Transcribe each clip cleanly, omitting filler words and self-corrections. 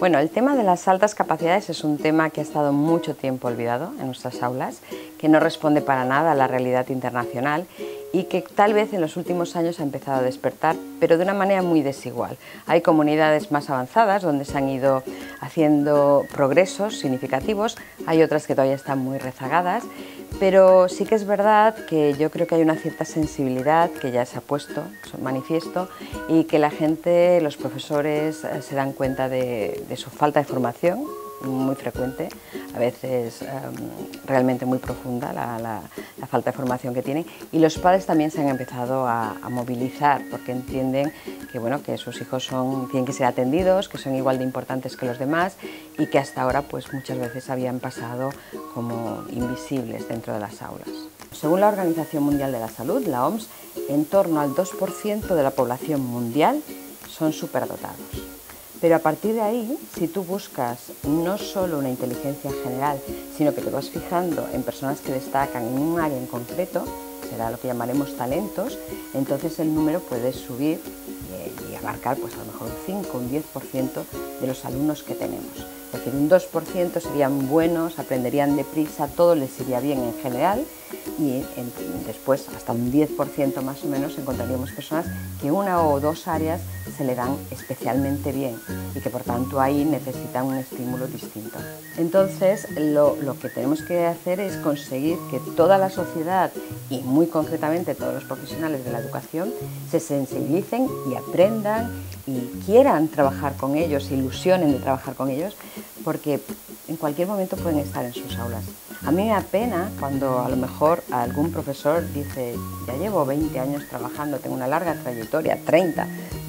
Bueno, el tema de las altas capacidades es un tema que ha estado mucho tiempo olvidado en nuestras aulas, que no responde para nada a la realidad internacional y que tal vez en los últimos años ha empezado a despertar, pero de una manera muy desigual. Hay comunidades más avanzadas donde se han ido haciendo progresos significativos, hay otras que todavía están muy rezagadas, pero sí que es verdad que yo creo que hay una cierta sensibilidad que ya se ha puesto manifiesto y que la gente, los profesores, se dan cuenta de su falta de formación, muy frecuente, a veces realmente muy profunda la falta de formación que tienen, y los padres también se han empezado a movilizar porque entienden que, bueno, que sus hijos tienen que ser atendidos, que son igual de importantes que los demás y que hasta ahora pues, muchas veces habían pasado como invisibles dentro de las aulas. Según la Organización Mundial de la Salud, la OMS, en torno al 2% de la población mundial son superdotados. Pero a partir de ahí, si tú buscas no solo una inteligencia general, sino que te vas fijando en personas que destacan en un área en concreto, será lo que llamaremos talentos, entonces el número puede subir y abarcar pues a lo mejor un 5 o un 10% de los alumnos que tenemos. Es decir, un 2% serían buenos, aprenderían deprisa, todo les iría bien en general, y después hasta un 10% más o menos encontraríamos personas que una o dos áreas se le dan especialmente bien y que por tanto ahí necesitan un estímulo distinto. Entonces lo que tenemos que hacer es conseguir que toda la sociedad y muy concretamente todos los profesionales de la educación se sensibilicen y aprendan y quieran trabajar con ellos, se ilusionen de trabajar con ellos, porque en cualquier momento pueden estar en sus aulas. A mí me apena cuando a lo mejor algún profesor dice ya llevo 20 años trabajando, tengo una larga trayectoria, 30,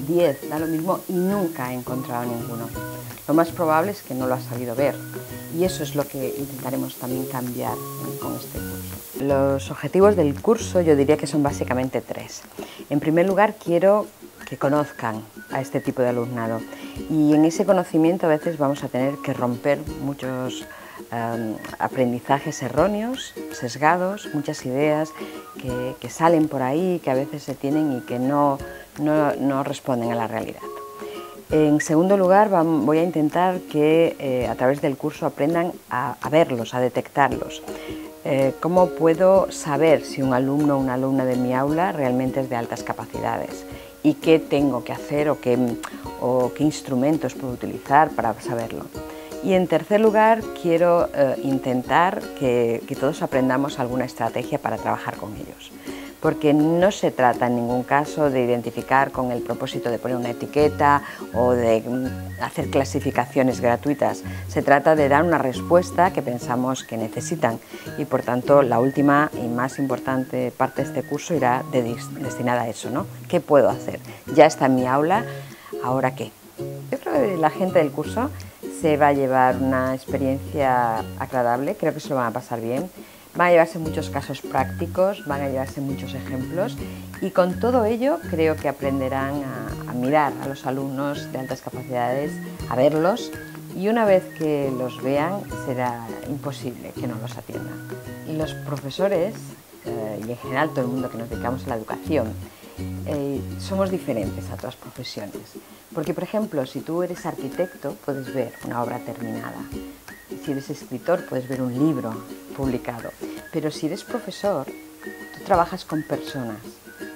10, da lo mismo y nunca he encontrado ninguno. Lo más probable es que no lo ha sabido ver y eso es lo que intentaremos también cambiar con este curso. Los objetivos del curso yo diría que son básicamente tres. En primer lugar quiero que conozcan a este tipo de alumnado y en ese conocimiento a veces vamos a tener que romper muchos aprendizajes erróneos, sesgados, muchas ideas que salen por ahí, que a veces se tienen y que no responden a la realidad. En segundo lugar, voy a intentar que a través del curso aprendan a verlos, a detectarlos. ¿Cómo puedo saber si un alumno o una alumna de mi aula realmente es de altas capacidades? ¿Y qué tengo que hacer o qué instrumentos puedo utilizar para saberlo? Y en tercer lugar, quiero intentar que todos aprendamos alguna estrategia para trabajar con ellos. Porque no se trata en ningún caso de identificar con el propósito de poner una etiqueta o de hacer clasificaciones gratuitas. Se trata de dar una respuesta que pensamos que necesitan y por tanto la última y más importante parte de este curso irá destinada a eso, ¿no? ¿Qué puedo hacer? Ya está en mi aula, ¿ahora qué? Yo creo que la gente del curso se va a llevar una experiencia agradable, creo que se lo van a pasar bien, van a llevarse muchos casos prácticos, van a llevarse muchos ejemplos y con todo ello creo que aprenderán a mirar a los alumnos de altas capacidades, a verlos y una vez que los vean será imposible que no los atiendan. Y los profesores y en general todo el mundo que nos dedicamos a la educación somos diferentes a otras profesiones, porque por ejemplo si tú eres arquitecto puedes ver una obra terminada, si eres escritor puedes ver un libro publicado, pero si eres profesor tú trabajas con personas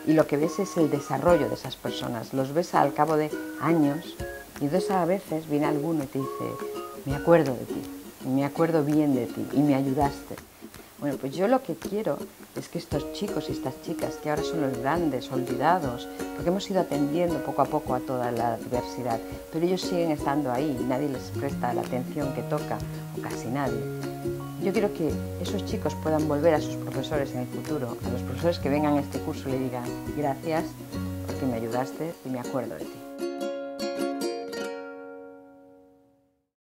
y lo que ves es el desarrollo de esas personas, los ves al cabo de años y entonces a veces viene alguno y te dice me acuerdo de ti, me acuerdo bien de ti y me ayudaste. Bueno, pues yo lo que quiero es que estos chicos y estas chicas, que ahora son los grandes, olvidados, porque hemos ido atendiendo poco a poco a toda la diversidad, pero ellos siguen estando ahí, nadie les presta la atención que toca, o casi nadie. Yo quiero que esos chicos puedan volver a sus profesores en el futuro, a los profesores que vengan a este curso y le digan gracias porque me ayudaste y me acuerdo de ti.